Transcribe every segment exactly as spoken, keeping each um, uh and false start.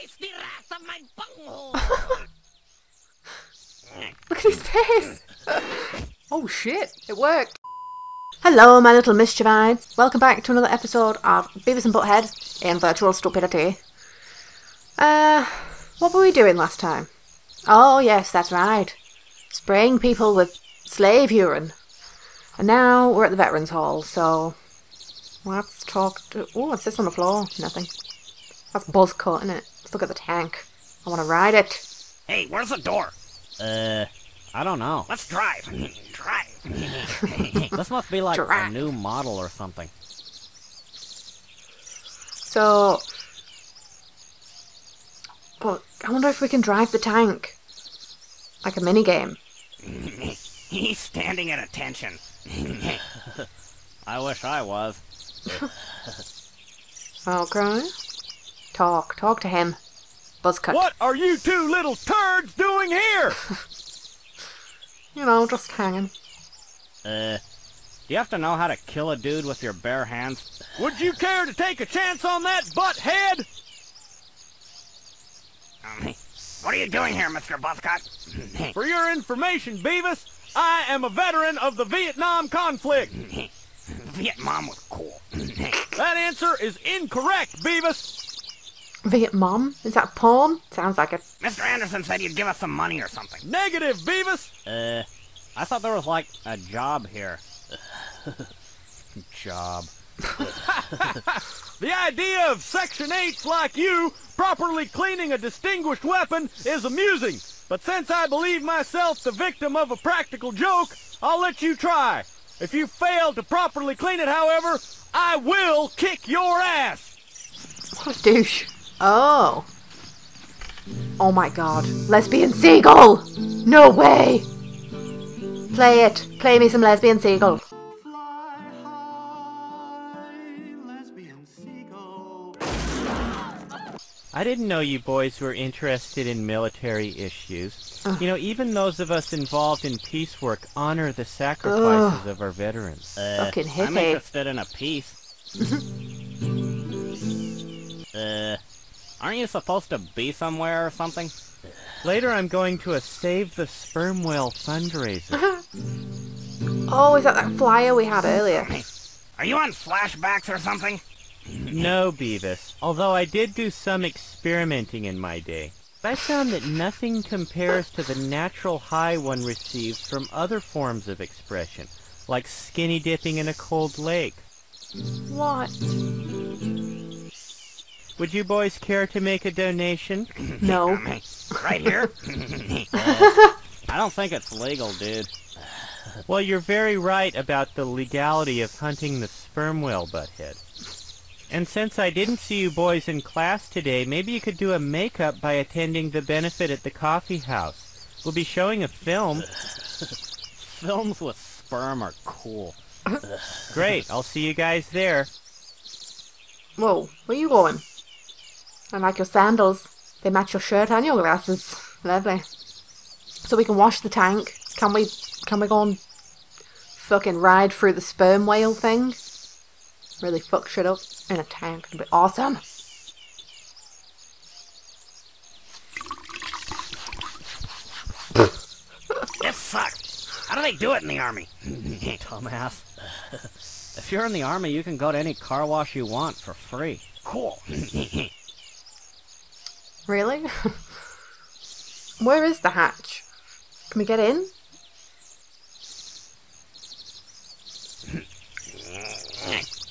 taste the wrath of my bunghole. Look at his face. Oh shit, it worked. Hello my little mischievite. Welcome back to another episode of Beavis and Butthead in Virtual Stupidity. Uh, what were we doing last time? Oh yes, that's right. Spraying people with slave urine. And now we're at the Veterans Hall, so let's talk to... Oh, what's this on the floor? Nothing. That's Buzzcut, isn't it? Let's look at the tank. I want to ride it. Hey, where's the door? Uh, I don't know. Let's drive. Drive. This must be like drive. A new model or something. So, but I wonder if we can drive the tank. Like a mini game. He's standing at attention. I wish I was. Okay. Talk, talk to him. Buzzcut. What are you two little turds doing here? You know, just hanging. Uh, do you have to know how to kill a dude with your bare hands? Would you care to take a chance on that, butthead? Um, what are you doing here, Mister Buzzcut? For your information, Beavis, I am a veteran of the Vietnam conflict. Vietnam was cool. That answer is incorrect, Beavis. Vietnam? Is that porn? Sounds like it. Mister Anderson said you'd give us some money or something. Negative, Beavis! Uh, I thought there was, like, a job here. Job. The idea of Section eight's like you properly cleaning a distinguished weapon is amusing, but since I believe myself the victim of a practical joke, I'll let you try. If you fail to properly clean it, however, I will kick your ass! What a douche. Oh. Oh my god. Lesbian Seagull! No way! Play it. Play me some Lesbian Seagull. Fly high, Lesbian Seagull. I didn't know you boys were interested in military issues. Ugh. You know, even those of us involved in peace work honor the sacrifices Ugh. of our veterans. Uh, Fucking hippie. I'm interested in a peace. uh... Aren't you supposed to be somewhere or something? Later I'm going to a Save the Sperm Whale fundraiser. Oh, is that that flyer we had earlier? Are you on flashbacks or something? No, Beavis. Although I did do some experimenting in my day. I found that nothing compares to the natural high one receives from other forms of expression, like skinny dipping in a cold lake. What? Would you boys care to make a donation? No. Right here? uh, I don't think it's legal, dude. Well, you're very right about the legality of hunting the sperm whale, butthead. And since I didn't see you boys in class today, maybe you could do a makeup by attending the benefit at the coffee house. We'll be showing a film. Films with sperm are cool. Great, I'll see you guys there. Whoa, where are you going? I like your sandals. They match your shirt and your glasses. Lovely. So we can wash the tank. Can we can we go and fucking ride through the sperm whale thing? Really fuck shit up in a tank. It'd be awesome. This sucks. How do they do it in the army? Dumbass. If you're in the army, you can go to any car wash you want for free. Cool. Really? Where is the hatch? Can we get in?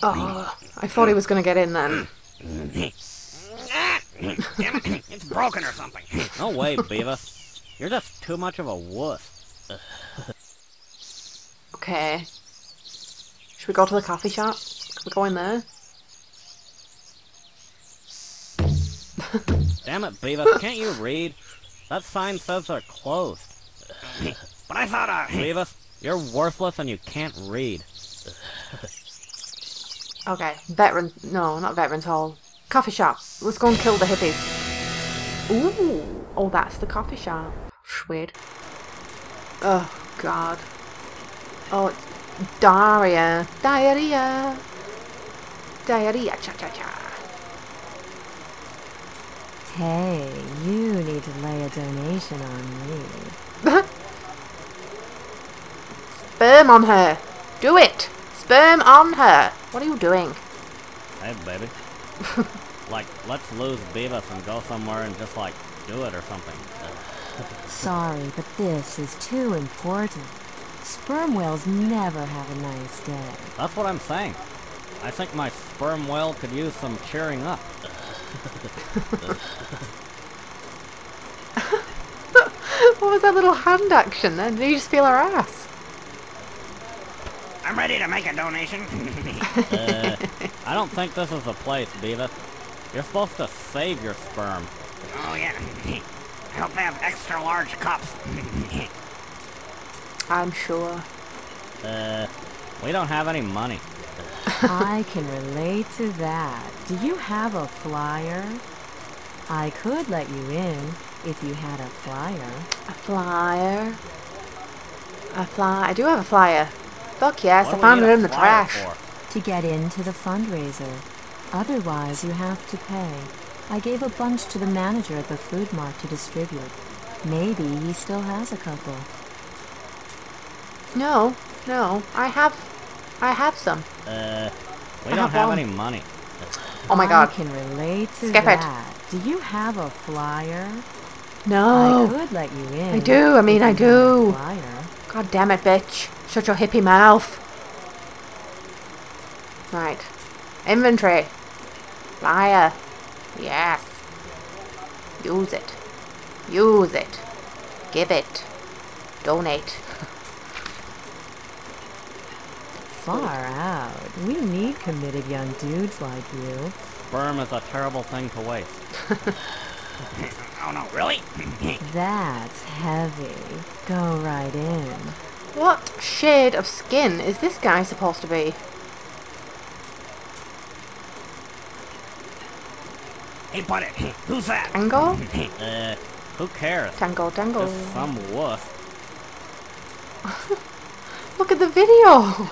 Oh, I thought he was going to get in then. It's broken or something. No way, Beavis. You're just too much of a wuss. Okay. Should we go to the coffee shop? Can we go in there? Damn it, Beavis, can't you read? That sign says they're closed. But I thought I... Beavis, you're worthless and you can't read. Okay, veteran... No, not Veterans Hall. Coffee shop. Let's go and kill the hippies. Ooh! Oh, that's the coffee shop. Weird. Oh, God. Oh, it's... Daria. Diarrhea. Diarrhea. Cha-cha-cha. Hey, you need to lay a donation on me. Sperm on her. Do it. Sperm on her. What are you doing? Hey, baby. Like, let's lose Beavis and go somewhere and just, like, do it or something. Sorry, but this is too important. Sperm whales never have a nice day. That's what I'm saying. I think my sperm whale could use some cheering up. What was that little hand action then? Did you just feel her ass? I'm ready to make a donation. uh, I don't think this is the place, Beavis. You're supposed to save your sperm. Oh yeah. I hope they have extra large cups. I'm sure. Uh, we don't have any money. I can relate to that. Do you have a flyer? I could let you in if you had a flyer. A flyer? A fly? I do have a flyer. Fuck yes, I found it in the trash. For? To get into the fundraiser. Otherwise, you have to pay. I gave a bunch to the manager at the food mart to distribute. Maybe he still has a couple. No, no, I have... I have some. Uh, we I don't have, have any money. Oh my god. I can relate to Skip that. It. Do you have a flyer? No. I could let you in. I do, I mean I do. God damn it, bitch. Shut your hippie mouth. Right. Inventory. Flyer. Yes. Use it. Use it. Give it. Donate. Far out. We need committed young dudes like you. Sperm is a terrible thing to waste. Oh no, really? That's heavy. Go right in. What shade of skin is this guy supposed to be? Hey, buddy. Who's that? Tango? Uh, who cares? Tango, Tango. Just some woof. Look at the video.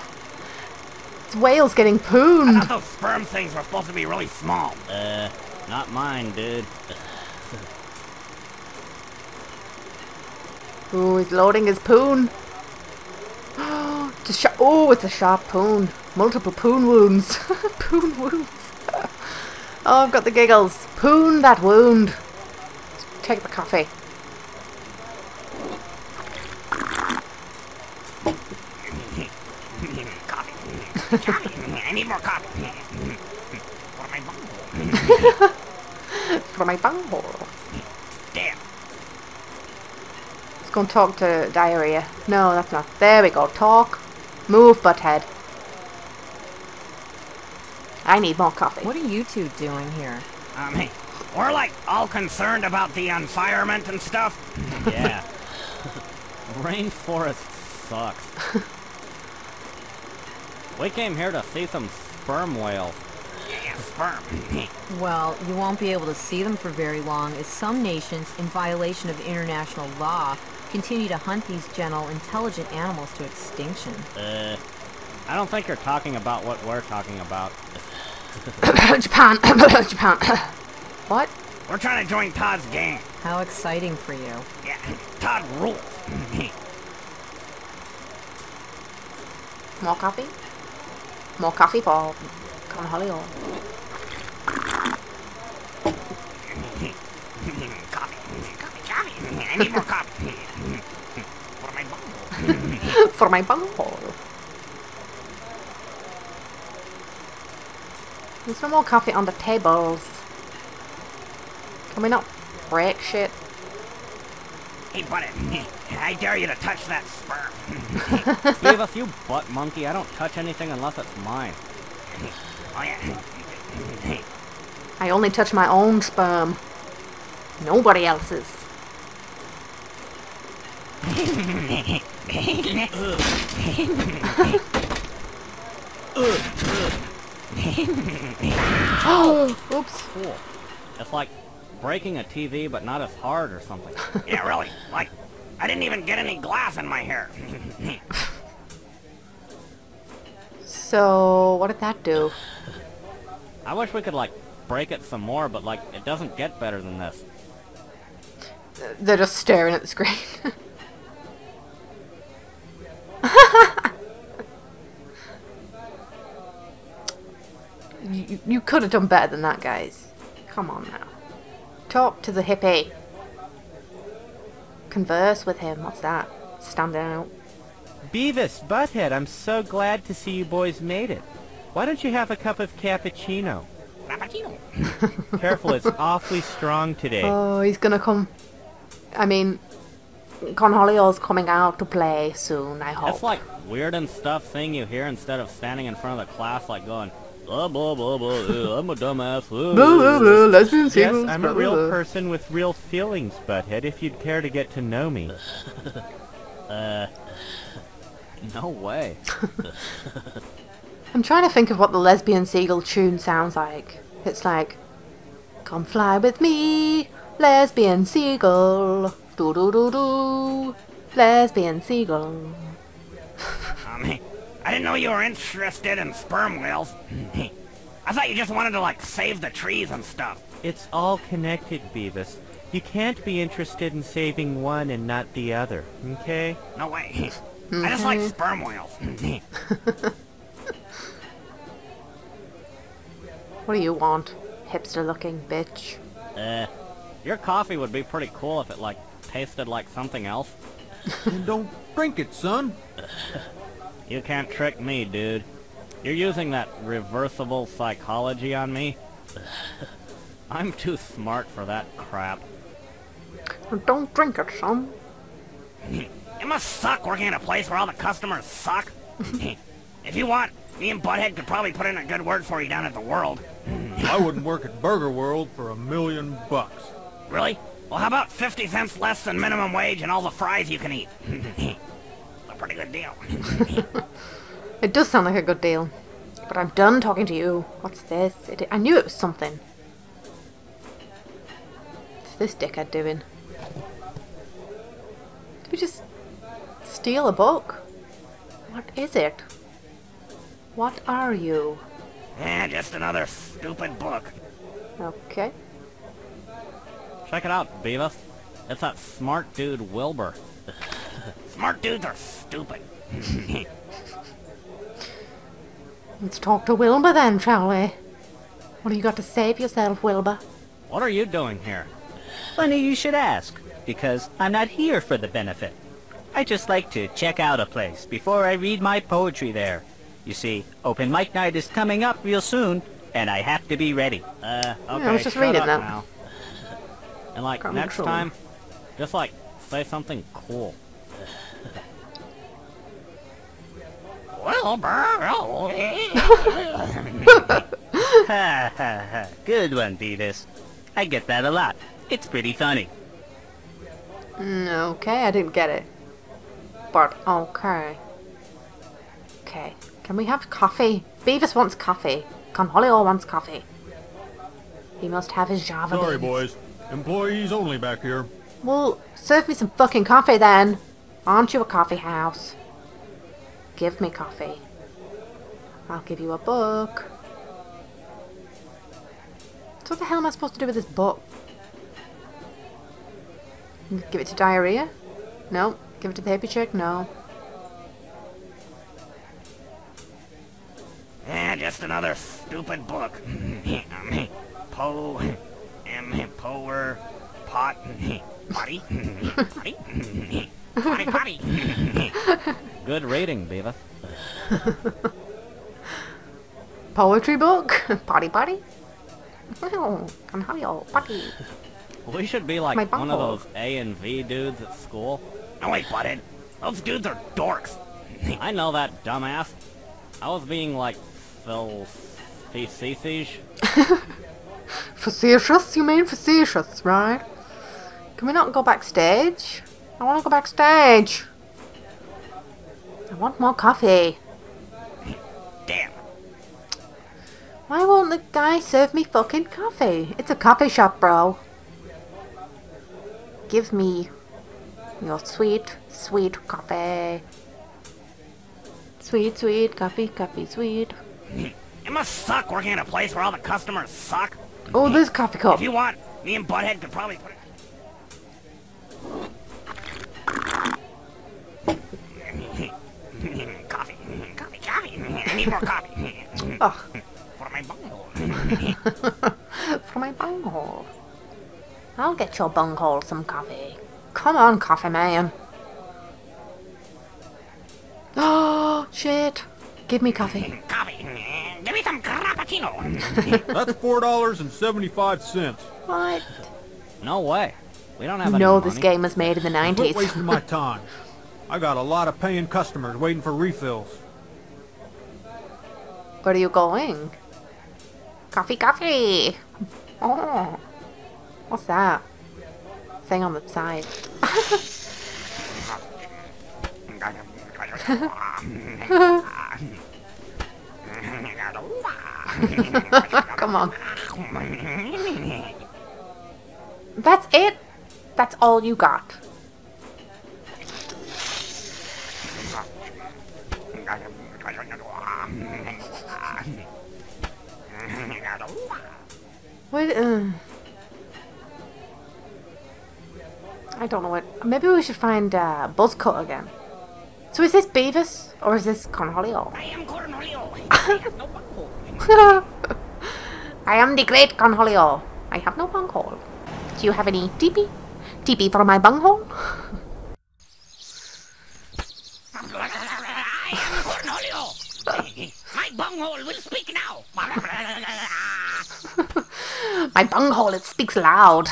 It's whales getting pooned. I thought those sperm things were supposed to be really small. Uh, not mine, dude. Ooh, he's loading his poon. It's a oh, it's a sharp poon. Multiple poon wounds. Poon wounds. Oh, I've got the giggles. Poon that wound. Take the coffee. I need more coffee. For my bunghole. For my bunghole. Damn. Let's go and talk to Daria. No, that's not. There we go. Talk. Move, Butthead. I need more coffee. What are you two doing here? Um, hey, we're like all concerned about the unfirement and stuff. Yeah. Rainforest sucks. We came here to see some sperm whales. Yeah, sperm. Well, you won't be able to see them for very long as some nations, in violation of international law, continue to hunt these gentle, intelligent animals to extinction. Uh, I don't think you're talking about what we're talking about. Japan, Japan. What? We're trying to join Todd's gang. How exciting for you. Yeah, Todd rules. More coffee? More coffee for Cornholio. Coffee, coffee, coffee. I need more coffee. For my bunghole. For my bunghole. There's no more coffee on the tables. Can we not break shit? Hey, buddy. I dare you to touch that sperm. Beavis, you butt monkey. I don't touch anything unless it's mine. Oh, yeah. I only touch my own sperm. Nobody else's. Oh, oops. Cool. It's like breaking a T V, but not as hard or something. Yeah, really. Like, I didn't even get any glass in my hair. So, what did that do? I wish we could, like, break it some more, but, like, it doesn't get better than this. They're just staring at the screen. you, you could have done better than that, guys. Come on now. Talk to the hippie. Converse with him. What's that? Stand out. Beavis, Butthead, I'm so glad to see you boys made it. Why don't you have a cup of cappuccino? Cappuccino. Careful, it's awfully strong today. Oh, he's gonna come. I mean, Cornholio's coming out to play soon, I hope. It's like weird and stuff thing you hear instead of standing in front of the class like going, blah, blah, blah, blah, uh, I'm a dumbass. Uh, blah, blah, blah, lesbian singles, yes, I'm blah, a real blah. person with real feelings, Butthead, if you'd care to get to know me. uh, no way. I'm trying to think of what the lesbian seagull tune sounds like. It's like, come fly with me, lesbian seagull, do do do do, lesbian seagull. I mean, I didn't know you were interested in sperm whales. I thought you just wanted to, like, save the trees and stuff. It's all connected, Beavis. You can't be interested in saving one and not the other, okay? No way. Mm-hmm. I just like sperm whales. What do you want, hipster-looking bitch? Uh, your coffee would be pretty cool if it, like, tasted like something else. Don't drink it, son. You can't trick me, dude. You're using that reversible psychology on me. I'm too smart for that crap. Don't drink it, son. It must suck working at a place where all the customers suck. If you want, me and Butthead could probably put in a good word for you down at the World. I wouldn't work at Burger World for a million bucks. Really? Well, how about fifty cents less than minimum wage and all the fries you can eat? A pretty good deal. It does sound like a good deal. But I'm done talking to you. What's this? It, I knew it was something. What's this dickhead doing? Did we just steal a book? What is it? What are you? Eh, just another stupid book. Okay. Check it out, Beavis. It's that smart dude, Wilbur. Smart dudes are stupid. Let's talk to Wilbur then, shall we? What do you got to say for yourself, Wilbur? What are you doing here? Funny you should ask, because I'm not here for the benefit. I just like to check out a place before I read my poetry there. You see, open mic night is coming up real soon, and I have to be ready. Uh, okay, yeah, I was just reading that. Now. And like, Can't next time, just like, say something cool. Good one, Beavis. I get that a lot. It's pretty funny. Mm, okay, I didn't get it. But, okay. Okay. Can we have coffee? Beavis wants coffee. Cornholio wants coffee. He must have his Java beans. Sorry, boys. Employees only back here. Well, serve me some fucking coffee then. Aren't you a coffee house? Give me coffee. I'll give you a book. So what the hell am I supposed to do with this book? Give it to Diarrhea? No. Give it to Paper Chick? No. Eh, just another stupid book. Poe, M, Power, Pot, Potty, Potty, Potty, Potty. Good rating, Beavis. Poetry book? Potty, Potty? Well, I'm how y'all, Potty. We should be like one of those A and V dudes at school. No, wait, Butthead. Those dudes are dorks. I know that, dumbass. I was being like... facetious. Facetious? You mean facetious, right? Can we not go backstage? I want to go backstage. I want more coffee. Damn. Why won't the guy serve me fucking coffee? It's a coffee shop, bro. Give me your sweet, sweet coffee. Sweet, sweet, coffee, coffee, sweet. It must suck working at a place where all the customers suck. Oh, there's a coffee cup. If you want, me and Butthead could probably put it. Coffee, coffee, coffee. I need more coffee. Oh. For my bunghole. For my bunghole. I'll get your bunghole some coffee. Come on, coffee man. Oh, shit. Give me coffee. Coffee. Give me some cappuccino. That's four dollars and seventy-five cents. What? No way. We don't have any No, money. This game was made in the nineties. Quit wasting my time. I got a lot of paying customers waiting for refills. Where are you going? Coffee, coffee. Oh. What's that? Thing on the side. Come on. That's it? That's all you got? What? Uh, I don't know what. Maybe we should find uh, Buzzcut again. So is this Beavis or is this Cornholio? I am Cornholio. I have no bunghole. I am the great Cornholio. I have no bunghole. Do you have any teepee? Teepee for my bunghole? I am Cornholio. My bunghole will speak now. My bunghole, it speaks loud.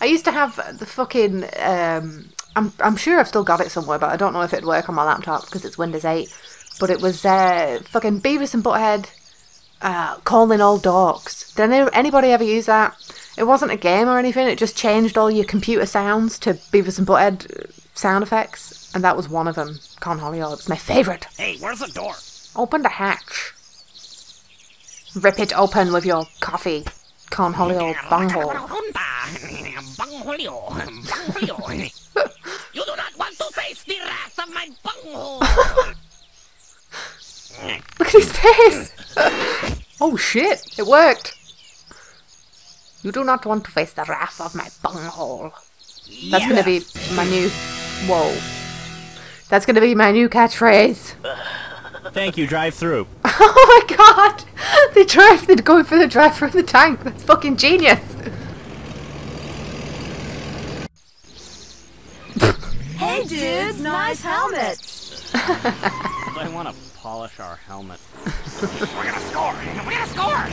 I used to have the fucking. Um, I'm I'm sure I've still got it somewhere, but I don't know if it'd work on my laptop because it's Windows eight. But it was uh, fucking Beavis and Butthead uh, calling all dorks. Did anybody ever use that? It wasn't a game or anything. It just changed all your computer sounds to Beavis and Butthead sound effects, and that was one of them. Cornholio, it's my favourite. Hey, where's the door? Open the hatch. Rip it open with your coffee. Cornholio bunghole. Bunghole. Bunghole. You do not want to face the wrath of my bunghole. Look at his face. Oh shit, it worked. You do not want to face the wrath of my bunghole. That's yes. Gonna be my new. Whoa. That's gonna be my new catchphrase. Thank you, drive through. Oh my god. They drive, they're going for the drive through the tank. That's fucking genius. Hey dudes, nice helmets. I want to polish our helmet. We're gonna score. We're gonna score.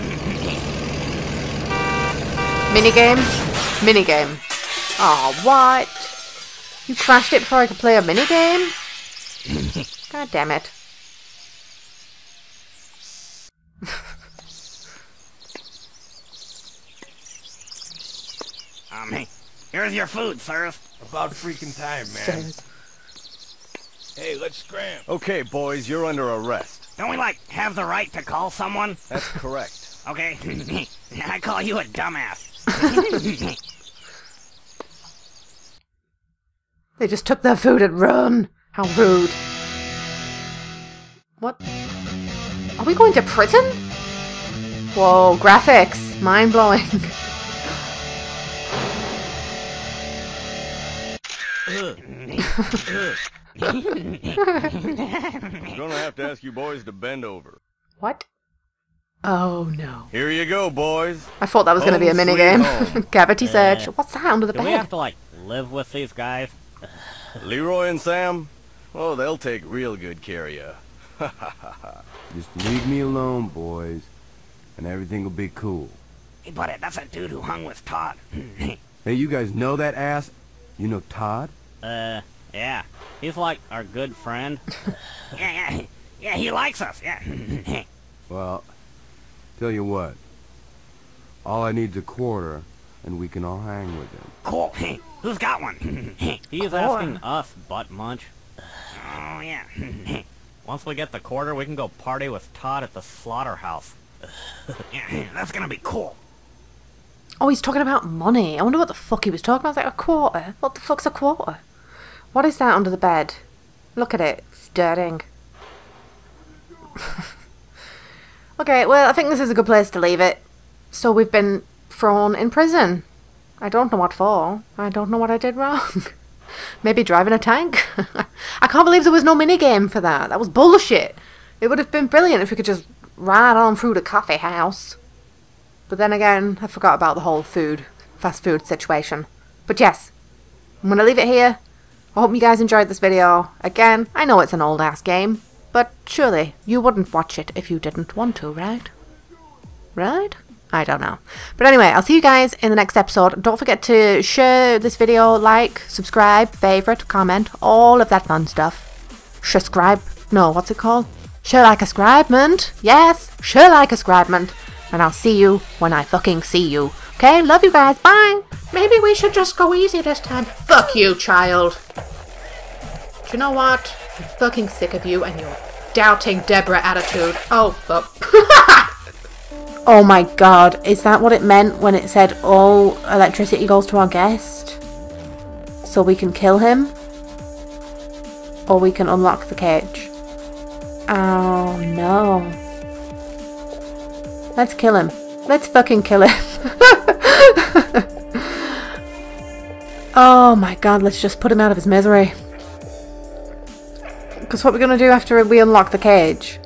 Minigame. Minigame. Oh, what? You crashed it before I could play a minigame? God damn it. Um, hey, here's your food, sir. About freaking time, man. Hey, let's scram. Okay, boys, you're under arrest. Don't we, like, have the right to call someone? That's correct. Okay. I call you a dumbass. They just took their food and run. How rude. What? Are we going to prison? Whoa, graphics. Mind-blowing. I'm gonna have to ask you boys to bend over. What? Oh no. Here you go, boys. I thought that was home gonna be a minigame. Cavity search. What's that under the Do bed? Do we have to, like, live with these guys? Leroy and Sam? Oh, they'll take real good care of you. Just leave me alone, boys, and everything will be cool. Hey, buddy, that's a dude who hung with Todd. Hey, you guys know that ass? You know Todd? Uh, yeah. He's like our good friend. yeah, yeah. Yeah, he likes us, yeah. Well, tell you what. All I need's a quarter, and we can all hang with him. Cool. Hey, who's got one? He's asking us, butt munch. Oh, yeah. Once we get the quarter, we can go party with Todd at the slaughterhouse. Yeah, that's gonna be cool. Oh, he's talking about money. I wonder what the fuck he was talking about. It's like a quarter. What the fuck's a quarter? What is that under the bed? Look at it. It's dirting. Okay, well, I think this is a good place to leave it. So we've been thrown in prison. I don't know what for. I don't know what I did wrong. Maybe driving a tank? I can't believe there was no minigame for that. That was bullshit. It would have been brilliant if we could just ride on through the coffee house. But then again, I forgot about the whole food, fast food situation. But yes, I'm going to leave it here. I hope you guys enjoyed this video. Again, I know it's an old ass game, but surely you wouldn't watch it if you didn't want to, right? Right? I don't know. But anyway, I'll see you guys in the next episode. Don't forget to share this video, like, subscribe, favorite, comment, all of that fun stuff. Subscribe. No, what's it called? Share like a scribement. Yes, share like a scribement. And I'll see you when I fucking see you. Okay, love you guys. Bye. Maybe we should just go easy this time. Fuck you, child. Do you know what? I'm fucking sick of you and your doubting Deborah attitude. Oh, fuck. Oh my god, is that what it meant when it said all electricity goes to our guest? So we can kill him? Or we can unlock the cage? Oh no. Let's kill him. Let's fucking kill him. Oh my god, let's just put him out of his misery. Because what we're going to do after we unlock the cage,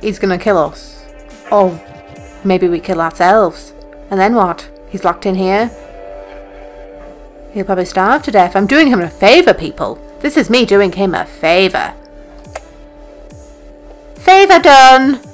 he's going to kill us. Oh. Maybe we kill ourselves. And then what? He's locked in here? He'll probably starve to death. I'm doing him a favour, people. This is me doing him a favour. Favour done!